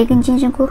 培根金针菇。